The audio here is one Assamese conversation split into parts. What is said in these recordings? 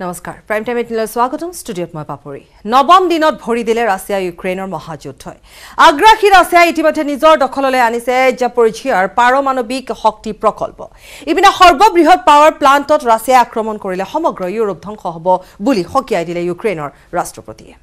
Namaskar. Prime time at Swagatam Studio at Mapapuri. Nobom did not Pori de Russia, Ukraine or Mahajutoi. Agrahi Russia, Itibatanizor, Dokolole, Anise, Zaporizhzhia, Paromanobik, Hokti Prokolbo. Even a Horbob Rihot power plant at Russia, Akromon Korila, Homogro, Europe, Tonkohobo, Bully, Hockey, Idile, Ukraine or Rastroproti.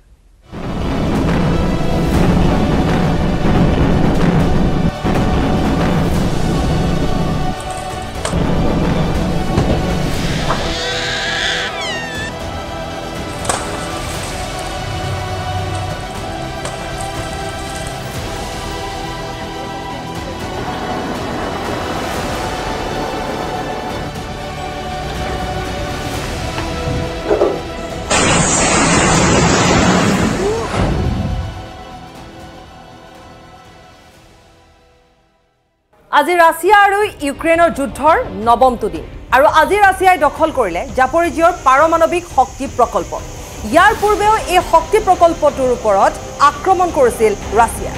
আজি রাশিয়া আৰু ইউক্ৰেইনৰ যুদ্ধৰ নৱমটো দিন আৰু আজি ৰাছিয়াই দখল কৰিলে জাপৰিজিয়াৰ পাৰমাণৱিক শক্তি প্ৰকল্প ইয়াৰ পূৰ্বেও এই শক্তি প্ৰকল্পটোৰ ওপৰত আক্ৰমণ কৰিছিল ৰাছিয়া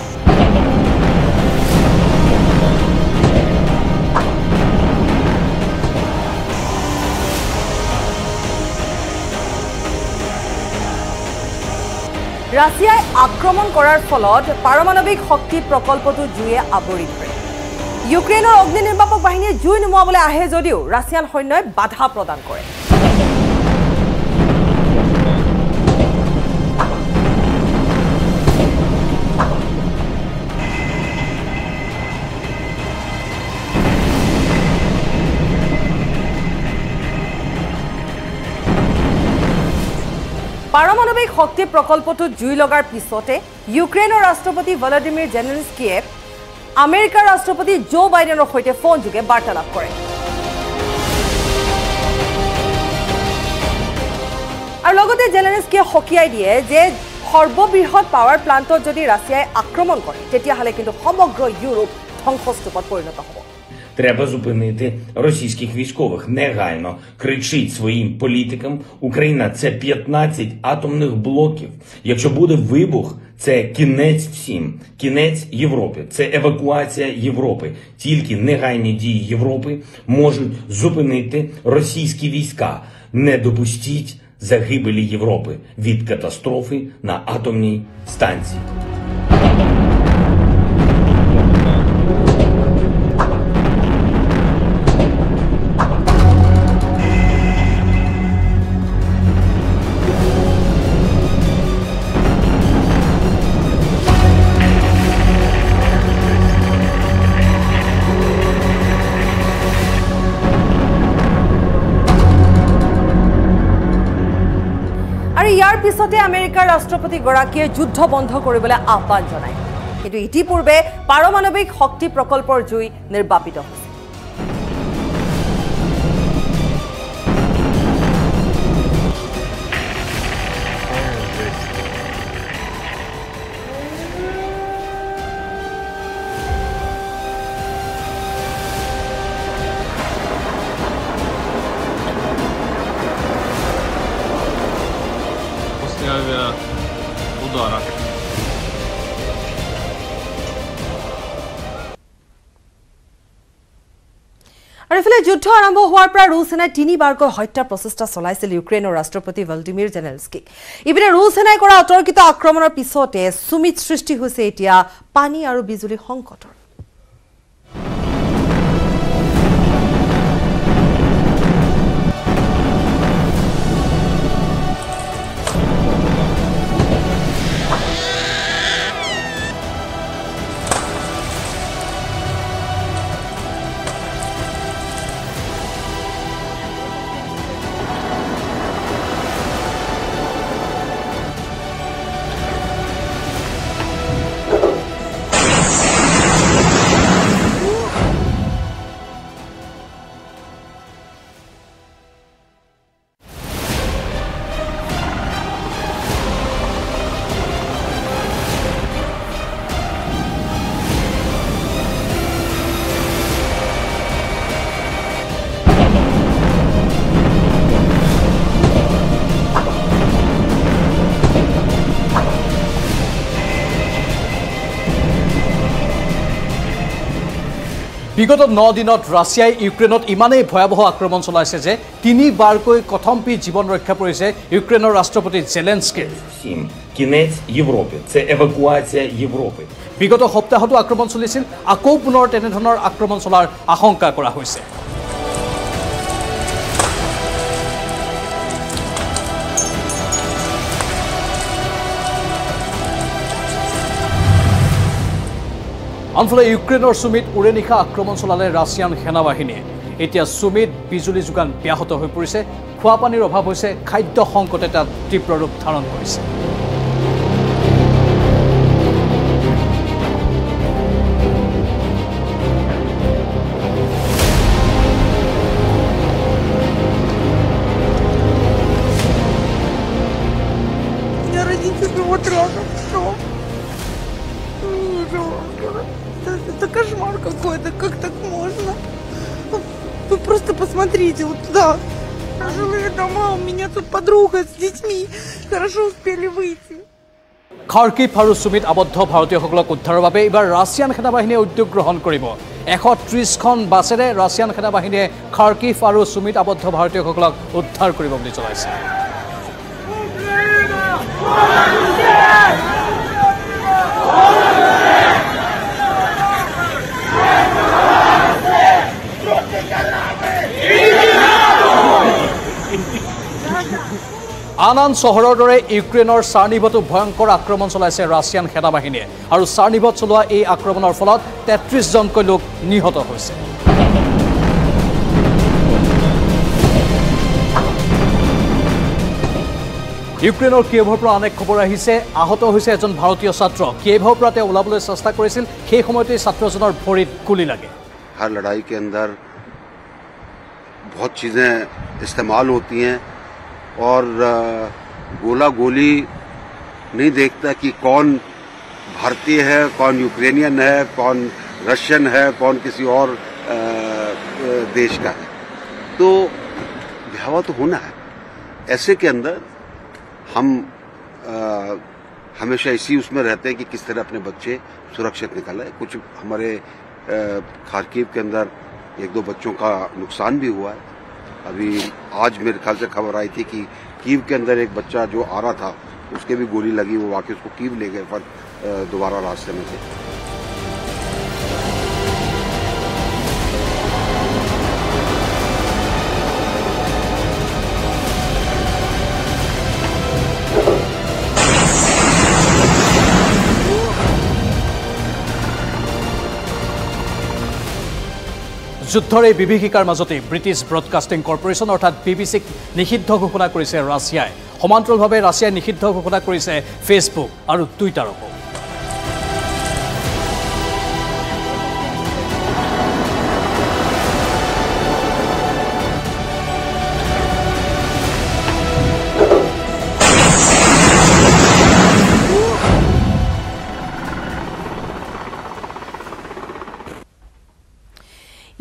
ৰাছিয়াই আক্ৰমণ কৰাৰ ফলত পাৰমাণৱিক শক্তি প্ৰকল্পটো জুয়ে আৱৰি ধৰে Ukraine or Ogni Nirbapok Bahini June Mobile Ahezodiu, Russian Honor, Badha Prodan Kore. Paramanovic Hockey Procolpoto Julogar Pisote, Ukraine or Astropati Volodymyr Zelenskyy. আমেরিকার রাষ্ট্রপতি জো বাইডেনৰ সৈতে ফোন যোগে বাৰ্তালাপ কৰে আৰু লগতে জেলেনস্কিয়ে হকিয়াই দিয়ে যে সৰ্ববৃহৎ পাৱাৰ প্লান্টত যদি ৰাছিয়াই আক্ৰমণ কৰে তেতিয়াহলে কিন্তু সমগ্ৰ ইউৰোপ ধ্বংসস্তূপত পৰিণত হ'ব Треба зупинити російських військових негайно. Кричить своїм політикам. Україна – це 15 атомних блоків. Якщо буде вибух, це кінець всім. Кінець Європи. Це евакуація Європи. Тільки негайні дії Європи можуть зупинити російські війська. Не допустіть загибелі Європи від катастрофи на атомній станції. পিছতে আমেরিকার রাষ্ট্রপতি গৰাকীয়ে যুদ্ধ বন্ধ কৰিবলৈ আহ্বান জনায় কিন্তু ইতিপূৰ্বে পাৰমাণৱিক শক্তি প্ৰকল্পৰ জুই নিৰ্বাপিত হৈছে যুদ্ধ আৰম্ভ হোৱাৰ পৰা ৰুছ সেনাই তিনিবাৰকৈ হত্যা প্ৰচেষ্টা চলাইছিল ইউক্ৰেইনৰ ৰাষ্ট্ৰপতি ভলোদিমিৰ জেলেনস্কি ইবিনে ৰুছ সেনাই কৰা অতৰ্কিত আক্ৰমণৰ পিছতে সুমিত সৃষ্টি হৈছে এতিয়া পানী আৰু বিজুলী সংকটৰ বিগত 9 দিনত ৰাশিয়াই ইউক্ৰেনত ইমানেই ভয়াবহ আক্ৰমণ চলাইছে যে তিনিবাৰকৈ কথমপি জীৱন ৰক্ষা কৰিছে ইউক্ৰেনৰ ৰাষ্ট্ৰপতি জেলেনস্কি কিনেছ ইউৰোপে সে এভাকুৱাচে ইউৰোপে বিগত সপ্তাহটো আক্ৰমণ চলিছিল আকৌ পুনৰ তেনে ধৰণৰ আক্ৰমণ চলাৰ আশংকা কৰা হৈছে অনফলে ইউক্ৰেইনৰ সুমিত উৰেনিখা আক্ৰমণ চলালে ৰাছিয়ান সেনাবাহিনী এতিয়া সুমিত বিজুলী যোগান ব্যাহত হৈ পৰিছে খোৱা পানীৰ অভাৱ হৈছে খাদ্য সংকট এটা তীব্ৰ ৰূপ ধাৰণ কৰিছে Это кошмар какой-то, как так можно? Вы просто посмотрите вот туда. Жилые дома, у меня тут подруга с детьми. Хорошо успели выйти. Kharkiv আৰু সুমিত আবদ্ধ ভাৰতীয়সকলক উদ্ধাৰৰ বাবে এবাৰ ৰাছিয়ান সেনাবাহিনীয়ে উদ্যোগ গ্ৰহণ কৰিব 130খন বাছেৰে ৰাছিয়ান সেনাবাহিনীয়ে Kharkiv আৰু সুমিত আবদ্ধ ভাৰতীয়সকলক উদ্ধাৰ কৰিব বুলি জনাইছে আনান শহৰৰ দৰে ইউক্ৰেইনৰ সাৰ্নিভটো ভয়ংকৰ আক্ৰমণ চলাইছে ৰাছিয়ান সেনাবাহিনীয়ে আৰু সাৰ্নিভত চলোৱা এই আক্ৰমণৰ ফলত 33 জনকৈ লোক নিহত হৈছে ইউক্ৰেইনৰ কিয়েভৰ পৰা অনেক খবৰ আহিছে আহত হৈছে এজন ভাৰতীয় ছাত্ৰ কিয়েভৰ পৰা তেওঁ ওলাবলৈ চেষ্টা কৰিছিল সেই সময়তে ছাত্ৰজনৰ ভৰিত গুলি লাগে हर लड़ाई के अंदर बहुत चीजें इस्तेमाल होती हैं और गोला गोली नहीं देखता कि कौन भारतीय है कौन यूक्रेनियन है कौन रशियन है कौन किसी और देश का है तो भयावह तो होना है ऐसे के अंदर हम हमेशा इसी उसमें रहते हैं कि किस तरह अपने बच्चे सुरक्षित निकालें कुछ हमारे खार्किव के अंदर एक दो बच्चों का नुकसान भी हुआ है अभी आज मेरे ख्याल से खबर आई थी कि कीव के अंदर एक बच्चा जो आ रहा था उसके भी गोली लगी वो वाकई उसको कीव ले गए पर दोबारा रास्ते में थे যুদ্ধৰ এই বিভীষিকাৰ মাজতে ব্ৰিটিছ ব্ৰডকাষ্টিং কৰ্পোৰেচন অৰ্থাৎ বিবিচিক নিষিদ্ধ ঘোষণা কৰিছে ৰাছিয়াই সমান্তৰালভাৱে ৰাছিয়াই নিষিদ্ধ ঘোষণা কৰিছে ফেচবুক আৰু টুইটাৰক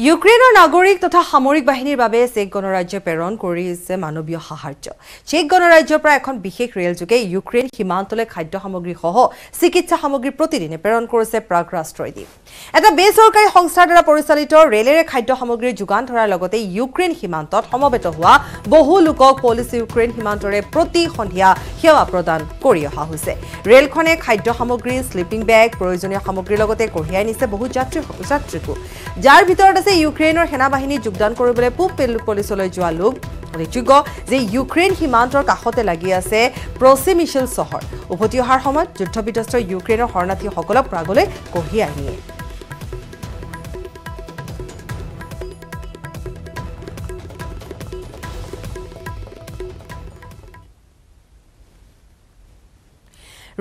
ইউক্ৰেইনৰ নাগৰিক তথা সামৰিক বাহিনীৰ বাবে চেক গণৰাজ্য প্ৰেৰণ কৰিছে মানৱীয় সাহায্য চেক গণৰাজ্যৰ পৰা এখন বিশেষ ৰেলযোগে ইউক্ৰেইন সীমান্তলৈ খাদ্য সামগ্ৰী সহ চিকিৎসা সামগ্ৰী প্ৰতিদিনে প্ৰেৰণ কৰিছে প্ৰাগ ৰাষ্ট্ৰইদি এটা বেচৰকাৰী সংস্থাৰ দ্বাৰা পৰিচালিত ৰেলেৰে খাদ্য সামগ্ৰীৰ যোগান ধৰাৰ লগতে ইউক্ৰেইন সীমান্তত সমবেত হোৱা বহু লোকক পুলিচ ইউক্ৰেইন সীমান্তৰে প্ৰতি সন্ধিয়া সেৱা প্ৰদান কৰি অহা হৈছে ৰেলখনে খাদ্য সামগ্ৰী স্লিপিং বেগ প্ৰয়োজনীয় সামগ্ৰীৰ লগতে কঢ়িয়াই নিছে বহু যাত্ৰীকো যাৰ ভিতৰত ইউক্ৰেইনৰ সেনাবাহিনী যোগদান কৰিবলৈ পূব পেলোপলিছলৈ যোৱা লোক অভিযোগ যে ইউক্ৰেইন সীমান্তৰ কাষতে লাগি আছে প্ৰসিমিশল চহৰ উভতি অহাৰ সময়ত যুদ্ধবিধ্বস্ত ইউক্ৰেইনৰ শৰণাৰ্থীসকলক প্ৰাগলৈ কঢ়িয়াই নিয়ে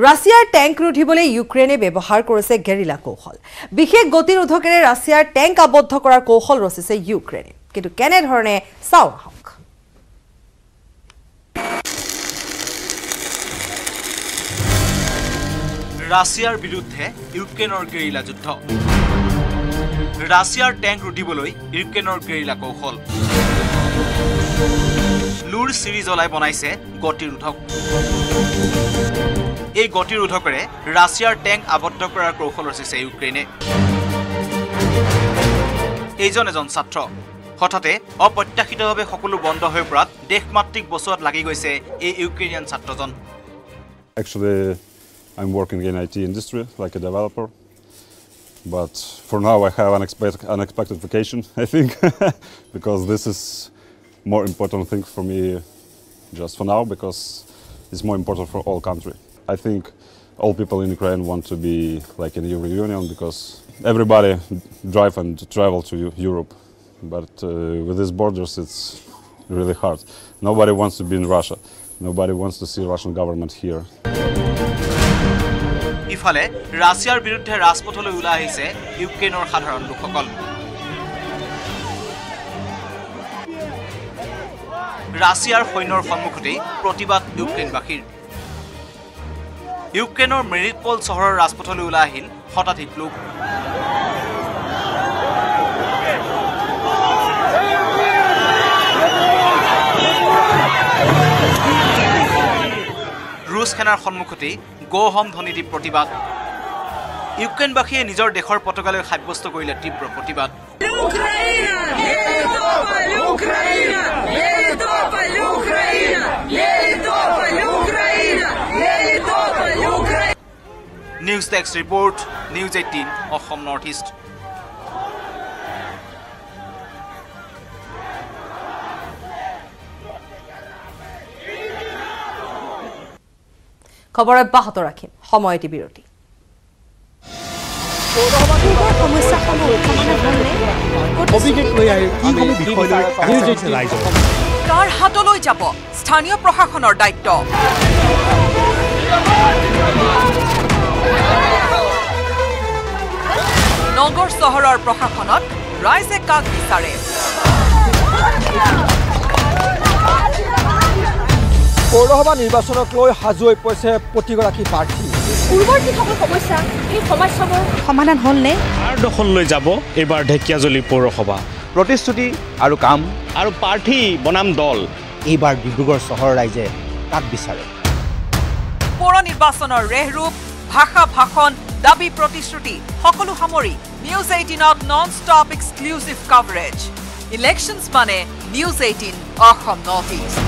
ৰাশিয়াৰ ট্যাঙ্ক ৰুধিবলৈ ইউক্ৰেনে ব্যবহাৰ কৰেছে গেৰিলা কৌশল বিশেষ গতিৰোধকেৰে ৰাশিয়াৰ ট্যাঙ্ক আবদ্ধ কৰাৰ কৌশল ৰচিছে ইউক্ৰেনে কিন্তু কেনে ধৰণে চাও আহক ৰাশিয়াৰ বিৰুদ্ধে ইউক্ৰেনৰ গেৰিলা যুদ্ধ ৰাশিয়াৰ ট্যাঙ্ক ৰুধিবলৈ ইউক্ৰেনৰ গেৰিলা কৌশল লুৰ সিৰিজ ওলাই বনাইছে গতিৰোধক এই গতিৰোধকৰে ৰাশিয়াৰ ট্যাঙ্ক আবদ্ধ কৰাৰ কৌশল ৰচিছে ইউক্ৰেইনে এইজন এজন ছাত্ৰ হঠাতে অপ্ৰত্যাশিতভাবে সকলো বন্ধ হৈ পৰাত দেশমাতৃক বছৰত লাগি গৈছে এই ইউক্ৰেইনিয়ান ছাত্রজন Actually I'm working in IT industry like a developer but for now I have an unexpected vacation I think because this is more important thing for me just for now because it's more important for all country I think all people in Ukraine want to be like in European Union because everybody drive and travel to Europe But with these borders, it's really hard. Nobody wants to be in Russia. Nobody wants to see Russian government here. ইফালে রাশিয়ার বিরুদ্ধে ৰাজপথলৈ উলাই আহিছে ইউক্ৰেইনৰ সাধাৰণ লোকসকল। ৰাশিয়াৰ সৈন্যৰ সন্মুখতে প্ৰতিবাদ ইউক্ৰেইনবাসীৰ। ইউক্ৰেইনৰ মেৰিটপল চহৰৰ ৰাজপথলৈ উলাই আহিল শতাধিক লোক। ৰুছ সেনাৰ সন্মুখতে গো হোম ধ্বনিৰ প্ৰতিবাদ ইউক্ৰেইনবাসীয়ে নিজৰ দেশৰ পতাকালৈ সাব্যস্ত কৰিলে তীব্ৰ প্ৰতিবাদ news desk report news 18 Assam north east খবর অব্যাহত রাখিম সময়টি বিরতি কার হাতলৈ যাব স্থানীয় প্রশাসনের দায়িত্ব নগর শহরের প্রশাসনত রাইজে কাক বিচারে পৌরসভা নির্বাচনক লৈ হাজু হৈ পৰিছে প্ৰতিগৰাকী প্ৰাৰ্থী পূৰ্বৰ যি সকলো সমস্যা এই সমস্যাবোৰ সমাধান হ'লনে আৰু দখল লৈ যাব এবাৰ ঢেকিয়াজলি পৌৰসভা প্ৰতিশ্ৰুতি আৰু কাম আৰু প্ৰাৰ্থী বনাম দল এইবাৰ ডিব্ৰুগড় চহৰ ৰাইজে কাক বিচাৰে পৌৰ নিৰ্বাচনৰ ৰেহৰূপ ভাষা ভাষণ দাবী প্ৰতিশ্ৰুতি সকলো সামৰি নিউজ 18ত non stop exclusive coverage elections মানে নিউজ 18 অসম নৰ্থ ইষ্ট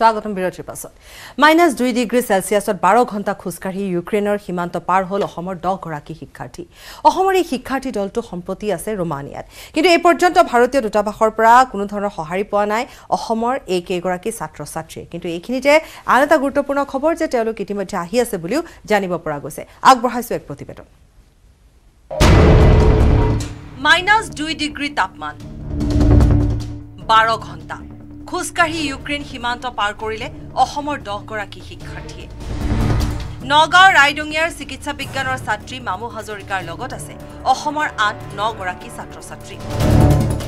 स्वागतम बिरति पासत -2 डिग्री सेल्सियसत 12 घंटा खुसकारि ইউক্ৰেইনৰ হিমান্ত পাৰ হল অসমৰ 10 গৰাকী শিক্ষাৰ্থী অসমৰ এই শিক্ষাৰ্থী দলটো সম্প্ৰতি আছে ৰোমানিয়াত কিন্তু এই পৰ্যন্ত ভাৰতীয় দূতাবাসৰ পৰা কোনো ধৰণৰ সহায় পোৱা নাই অসমৰ এই কেইগৰাকী ছাত্ৰ ছাত্ৰী কিন্তু এইখিনিতে আন এটা গুৰুত্বপূৰ্ণ খবৰ যে তেওঁলোক ইতিমধ্যে আহি আছে বুলিও জানিব পৰা গৈছে আগবঢ়াইছো এক প্ৰতিবেদন -2 ডিগ্ৰী তাপমান 12 ঘন্টা খুসকাহি ইউক্ৰেইন হিমান্ত পাৰ কৰিলে অসমৰ 10 গৰাকী শিক্ষাৰ্থী নগাঁও ৰাইডঙিয়াৰ চিকিৎসা বিজ্ঞানৰ ছাত্ৰী মামু হাজৰিকাৰ লগত আছে অসমৰ 8-9 গৰাকী ছাত্ৰ ছাত্ৰী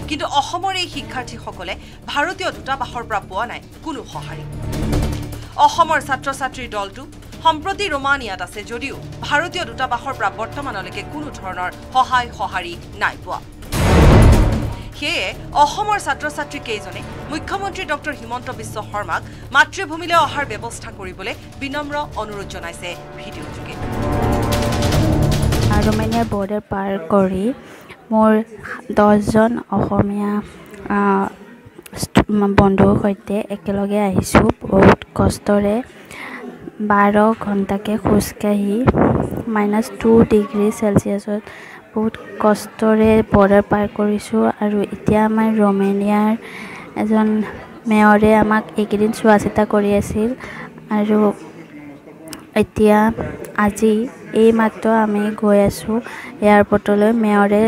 কিন্তু অসমৰ এই শিক্ষাৰ্থীসকলে ভাৰতীয় দূতাবাসৰ পৰা পোৱা নাই কোনো সহায় অসমৰ ছাত্ৰ ছাত্ৰীৰ দলটো সম্প্ৰতি ৰোমানিয়াত আছে যদিও ভাৰতীয় দূতাবাসৰ পৰা বৰ্তমানলৈকে কোনো ধৰণৰ সহায় নাই পোৱা के অসমৰ ছাত্ৰ ছাত্ৰী কেইজনে মুখ্যমন্ত্ৰী ডক্টৰ হিমন্ত বিশ্ব শৰ্মাক মাতৃভূমিলৈ অহাৰ ব্যৱস্থা কৰিবলৈ বিনম্ৰ অনুৰোধ জনাইছে ভিডিঅ' যোগে ৰোমানিয়া বৰ্ডাৰ পাৰ কৰি মোৰ 10 জন অসমীয়া বন্ধুৰ সৈতে একেলগে আহিছো বহুত কষ্টৰে 12 ঘণ্টাকে খোজকাঢ়ি -2 ডিগ্ৰী সেলসিয়াছত বহুত কষ্টৰে বৰ্ডাৰ পাৰ কৰিছো আৰু এতিয়া আমাৰ ৰোমানিয়াৰ এজন মেয়ৰে আমাক একেদিন স্বাগত কৰি আছিল আৰু এতিয়া আজি এই মাত্ৰ আমি গৈ আছো এয়াৰপৰ্টলৈ মেয়ৰে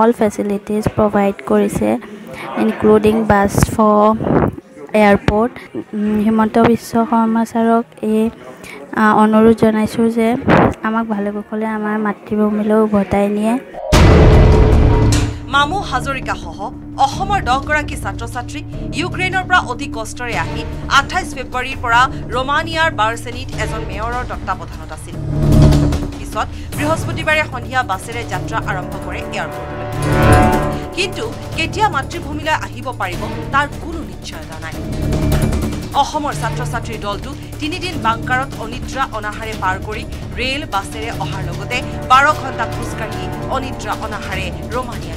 অল ফেচিলিটিজ প্ৰভাইড কৰিছে including bus for airport. Himanta Biswa Sarma sarok ei onorod janaisu je amak bhalokole amar matribhumilo bhatai niye Mamu Hazorika Hoho, Ohomor Dogoraki Satro Satri, Ukraine or Bra Oti Kostoriaki, 28 February Pora, Romania, Barsenit, as on Mayor or Doctor Botanotasil. Pisot, Brihosputibare Hondia Basere Jatra Arampore Airport. Kintu, Ketia Matribumila Ahibo Paribo, Tar Kunu Nichadanai. Ohomor Satro Satri Doldu, Tinidin Bankarot Onitra Onahare Parkori, Rail Basere Ohalogote, Barokonda Puskaki, Onitra Onahare, Romania.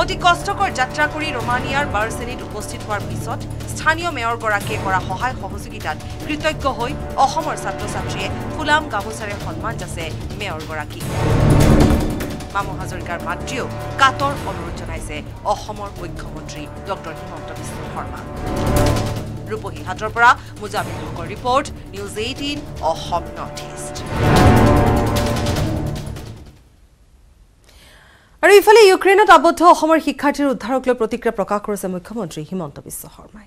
অতি কষ্টকৰ যাত্ৰা কৰি ৰোমানিয়াৰ বাৰসেনিত উপস্থিত হোৱাৰ পিছত স্থানীয় মেয়ৰ গৰাকীয়ে কৰা সহায় সহযোগিতাত কৃতজ্ঞ হৈ অসমৰ ছাত্ৰছাত্ৰীয়ে ফুলাম গামোচাৰে সন্মান যাছে মেয়ৰ গৰাকী মামু হাজৰিকাৰ মাতৃও কাতৰ অনুৰোধ জনাইছে অসমৰ মুখ্যমন্ত্ৰী ডক্টৰ হিমন্ত বিশ্ব শৰ্মা ৰূপহী হাতৰ পৰা মুজামিল হকৰ report news 18 Assam north east আৰু ইফালে ইউক্ৰেইনত আবদ্ধ অসমৰ শিক্ষাৰ্থীৰ উদ্ধাৰক লৈ প্ৰতিক্ৰিয়া প্ৰকাশ কৰিছে মুখ্যমন্ত্ৰী হিমন্ত বিশ্ব শৰ্মাই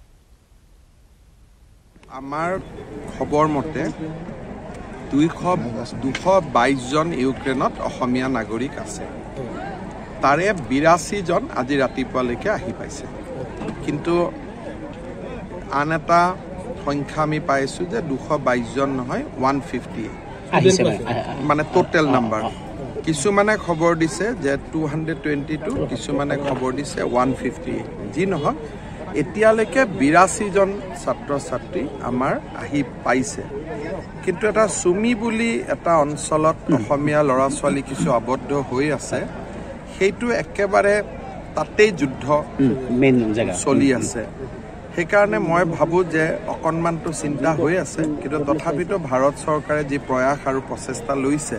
আমাৰ খবৰ মতে 222 জন ইউক্ৰেইনত অসমীয়া নাগৰিক আছে তাৰে 82 জন আজি ৰাতিপুৱালৈকে আহি পাইছে কিন্তু আন এটা সংখ্যা আমি পাইছো যে 222 জন নহয় 150 আহিছে মানে টোটাল নাম্বাৰ Kisumana খবৰ দিছে যে 222 কিছুমানে খবৰ দিছে 158 জি নহয় এতিয়ালৈকে 82 জন ছাত্ৰ ছাত্ৰী আমাৰ আহি পাইছে কিন্তু এটা সুমি বুলি এটা অঞ্চলত অসমীয়া লৰাছোৱালী কিছু আবদ্ধ হৈ আছে সেইটো একেবাৰে তাতেই যুদ্ধ মেইন জায়গা চলি আছে সেই কাৰণে মই ভাবো যে অকনমানটো চিন্তা হৈ আছে কিন্তু তথাপিতো ভাৰত চৰকাৰে যে প্ৰয়াস আৰু প্ৰচেষ্টা লৈছে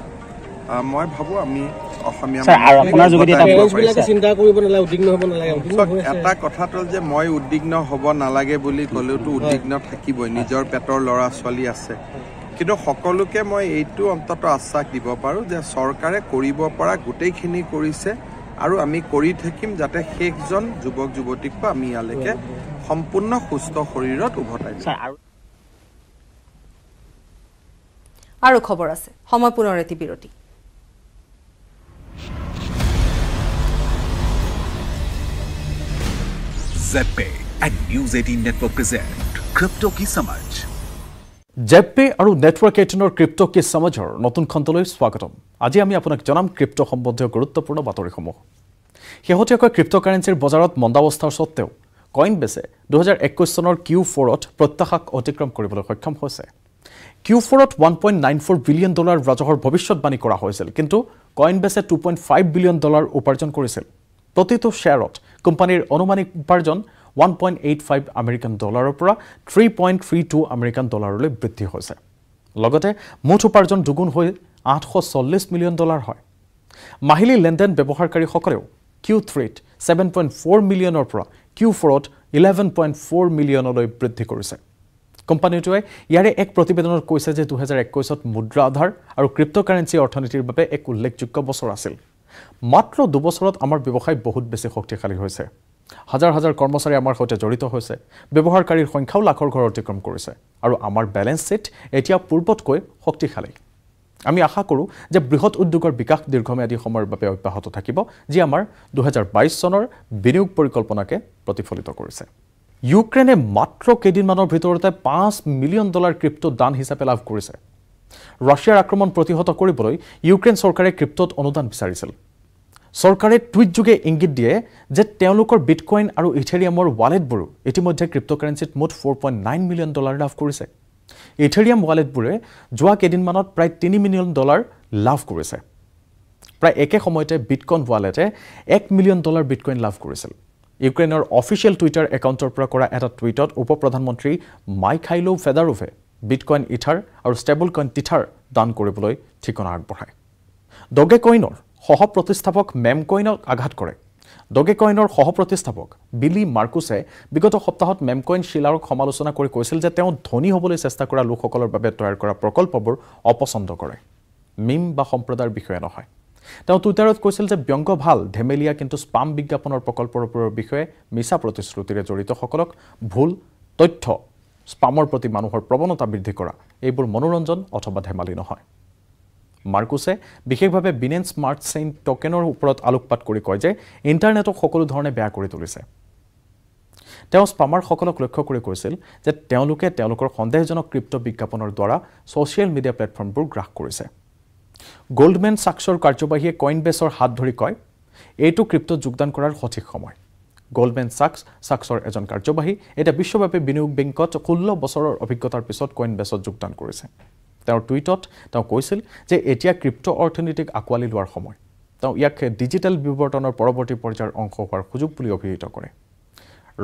মই ভাবো আমি অসমীয়া আৰু আপোনাৰ যোগেদি এটা চিন্তা কৰিব নালাগে উদ্বিগ্ন হ'ব নালাগে এটা কথাটো যে মই উদ্বিগ্ন হ'ব নালাগে বুলি কলেতো উদ্বিগ্ন থাকিবই নিজৰ পেটৰ লৰা ছোৱালী আছে কিন্তু সকলোকে মই এইটো অন্তত আশ্বাস দিব পাৰো যে সৰকাৰে কৰিব পৰা গুটেইখিনি কৰিছে আৰু আমি কৰি থাকিম যাতে হেকজন যুৱক যুৱতীক আমি ইয়ালৈকে সম্পূৰ্ণ সুস্থ শৰীৰত উভতাই দিম আৰু খবৰ আছে সময় পুনৰ এটি বিৰতি जेपे and News18 Network present Crypto की समझ जेपे আৰু নেটৱৰ্ক 18 ৰ ক্ৰিপ্টো কি সমঝৰ নতুন খণ্ডলৈ স্বাগতম আজি আমি আপোনাক জনাম ক্ৰিপ্টো সম্বন্ধীয় গুৰুত্বপূৰ্ণ বাতৰিসমূহ হেহতীয়াকৈ ক্ৰিপ্টোকাৰেন্সিৰ বজাৰত মন্দাৱস্থাৰ সত্ত্বেও Coinbase 2021 চনৰ Q4 ত প্ৰত্যাশাক অতিক্ৰম কৰিবলৈ সক্ষম হৈছে Q4 ত $1.94 বিলিয়ন ৰাজহৰ ভৱিষ্যতবাণী কৰা হৈছিল কিন্তু Coinbase $2.5 বিলিয়ন উপাৰ্জন কৰিছিল প্ৰতিটো শেয়াৰত কোম্পানীৰ অনুমানিক উপাৰ্জন $1.85 আমেৰিকান ডলাৰৰ পৰা $3.32 আমেৰিকান ডলাৰলৈ বৃদ্ধি হৈছে লগতে মুঠ উপাৰ্জন দুগুণ হৈ $840 মিলিয়ন হয় মাহিলী লেনদেন ব্যৱহাৰকাৰী সকলেও Q3 ত $7.4 মিলিয়নৰ পৰা Q4 ত $11.4 মিলিয়নলৈ বৃদ্ধি কৰিছে কোম্পানীটোৱে ইয়াৰে এক প্ৰতিবেদনত কৈছে যে 2021 ত মুদ্ৰা আধাৰ আৰু ক্ৰিপ্টোকাৰেন্সি অৰ্থনীতিৰ বাবে এক উল্লেখযোগ্য বছৰ আছিল মাত্ৰ 2 বছৰত আমাৰ ব্যৱসায় বহুত বেছি শক্তিশালী হৈছে হাজাৰ হাজাৰ কৰ্মচাৰী আমাৰ সৈতে জড়িত হৈছে ব্যৱহাৰকাৰীৰ সংখ্যাও লাখৰ ঘৰ অতিক্ৰম কৰিছে আৰু আমাৰ বেলেন্স শীট এতিয়া পূৰ্বতকৈ শক্তিশালী আমি আশা কৰো যে বৃহৎ উদ্যোগৰ বিকাশ দীৰ্ঘম্যাদী সময়ৰ বাবে অব্যাহত থাকিব যি আমাৰ 2022 চনৰ বিনিয়োগ পৰিকল্পনাকে প্ৰতিফলিত কৰিছে ইউক্ৰেইনে মাত্ৰ কেইদিনমানৰ ভিতৰতে $5 মিলিয়ন ক্ৰিপ্টো দান হিচাপে লাভ কৰিছে Russia আক্ৰমণ প্ৰতিহত কৰিবলৈ ইউক্ৰেইন সৰকাৰে ক্ৰিপ্টোত অনুদান বিচাৰিছিল সৰকাৰে টুইট যোগে ইংগিত দিয়ে যে তেওঁলোকৰ বিটকয়েন আৰু ইথেৰিয়ামৰ ৱালেটবোৰ ইতিমধ্যে ক্ৰিপ্টোকাৰেন্সিত মুঠ $4.9 মিলিয়ন লাভ কৰিছে ইথেৰিয়াম ৱালেটবোৰে যোৱা কেইদিনমানত প্ৰায় $3 মিলিয়ন লাভ কৰিছে প্ৰায় একে সময়তে বিটকয়েন ৱালেটে $1 মিলিয়ন বিটকয়েন লাভ কৰিছিল ইউক্ৰেইনৰ অফিচিয়েল টুইটাৰ একাউণ্টৰ পৰা কৰা এটা টুইটত উপপ্ৰধানমন্ত্ৰী মাইখাইলো ফেদাৰোভে Bitcoin Ether or stablecoin Tether দান কৰিবলৈ ঠিকনা আগবঢ়ায় Dogecoinৰ সহপ্ৰতিষ্ঠাপক মেমকয়েনক আঘাত কৰে Dogecoinৰ সহপ্ৰতিষ্ঠাপক বিলি মাৰ্কুছে বিগত সপ্তাহত মেমকয়েন শিলাৰক সমালোচনা কৰি কৈছিল যে তেওঁ ধনী হ'বলৈ চেষ্টা কৰা লোকসকলৰ বাবে তৈয়াৰ কৰা প্ৰকল্পবোৰ অপছন্দ কৰে মিম বা সম্প্ৰদায়ৰ বিষয় নহয় তেওঁ টুইটাৰত কৈছিল যে ব্যংগ ভাল ধেমেলিয়া কিন্তু স্পাম বিজ্ঞাপনৰ প্ৰকল্পৰ বিষয়ে মিছা প্ৰতিশ্ৰুতিৰে জড়িত সকলক ভুল তথ্য স্পামৰ প্ৰতি মানুহৰ প্ৰবণতা বৃদ্ধি কৰা এইবোৰ মনোৰঞ্জন অথবা ধেমালি নহয় মাৰ্কুসে বিশেষভাৱে বিনেন্স স্মাৰ্ট চেইন টোকেনৰ ওপৰত আলোকপাত কৰি কয় যে ইন্টাৰনেটক সকলো ধৰণে বেয়া কৰি তুলিছে তেওঁ স্পামাৰ সকলক লক্ষ্য কৰি কৈছিল যে তেওঁলোকে তেওঁলোকৰ সন্দেহজনক ক্ৰিপ্টো বিজ্ঞাপনৰ দ্বাৰা সোশ্যাল মিডিয়া প্লেটফৰ্মবোৰ গ্ৰাস কৰিছে Goldman Sachsৰ কাৰ্যবাহীয়ে Coinbaseৰ হাত ধৰি কয় এইটো ক্ৰিপ্টো যোগদান কৰাৰ সঠিক সময় Goldman Sachsৰ এজন কাৰ্যবাহী এটা বিশ্বব্যাপী বিনিয়োগ বেংকত 16 বছৰৰ অভিজ্ঞতাৰ পিছত Coinbaseত যোগদান কৰিছে তেওঁৰ টুইটত তেওঁ কৈছিল যে এতিয়া ক্ৰিপ্টো অৰ্থনৈতিক আকোৱালি লোৱাৰ সময় তেওঁ ইয়াক ডিজিটেল বিৱৰ্তনৰ পৰৱৰ্তী পৰ্যায়ৰ অংশ হোৱাৰ সুযোগ বুলি অভিহিত কৰে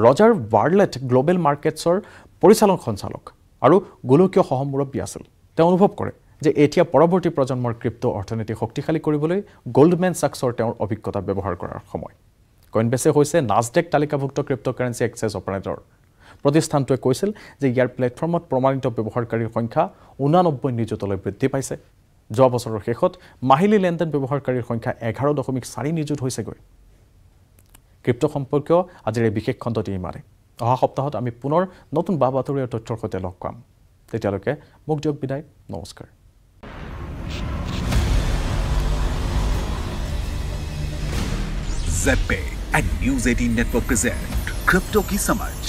Roger Bartlett Global Markets or পৰিচালন সঞ্চালক আৰু গোলকীয় সহমূৰব্বী আছিল তেওঁ অনুভৱ কৰে যে এতিয়া পৰৱৰ্তী প্ৰজন্মৰ ক্ৰিপ্টো অৰ্থনীতি শক্তিশালী কৰিবলৈ Goldman Sachsৰ তেওঁৰ অভিজ্ঞতা ব্যৱহাৰ কৰাৰ সময় Coinbase হৈছে Nasdaq তালিকাভুক্ত ক্ৰিপ্টোকাৰেন্সি এক্সেছ অপাৰেটৰ প্ৰতিষ্ঠানটোৱে কৈছিল যে ইয়াৰ প্লেটফৰ্মত প্ৰমাণিত ব্যৱহাৰকাৰীৰ সংখ্যা 89 নিযুতলৈ বৃদ্ধি পাইছে যোৱা বছৰৰ শেষত মাহিলী লেনদেন ব্যৱহাৰকাৰীৰ সংখ্যা 11.4 নিযুত হৈছে গৈ ক্ৰিপ্টো সম্পৰ্কীয় আজিৰ এই বিশেষ খণ্ডটি ইমানে অহা সপ্তাহত আমি পুনৰ নতুন বাবাতৰীয় তথ্যৰ সৈতে লগ পাম তেতিয়ালৈকে মোক দিয়ক বিদায় নমস্কাৰ ZPay and News18 Network present Crypto Ki Samajh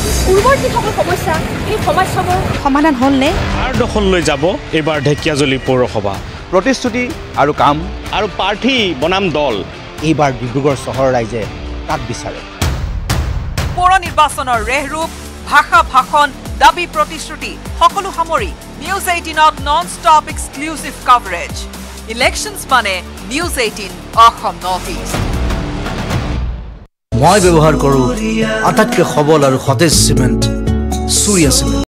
পূৰ্বৰ যি সমস্যা এই সমস্যাবোৰ সমাধান হ'লনে আৰু দখল লৈ যাব এবাৰ ঢেকিয়াজলি পৌৰসভা প্ৰতিশ্ৰুতি আৰু কাম আৰু প্ৰাৰ্থী বনাম দল এবাৰ ডিব্ৰুগড় চহৰ ৰাইজে কাক বিচাৰে পৌৰ নিৰ্বাচনৰ ৰেহৰূপ ভাষা ভাষণ দাবী প্ৰতিশ্ৰুতি সকলো সামৰি নিউজ 18ত non stop exclusive coverage elections মানে নিউজ 18 অসম নৰ্থ ইষ্ট মই ব্যৱহাৰ কৰো আটাইতকৈ সবল আৰু সতেজ সিমেন্ট সূৰ্য সিমেন্ট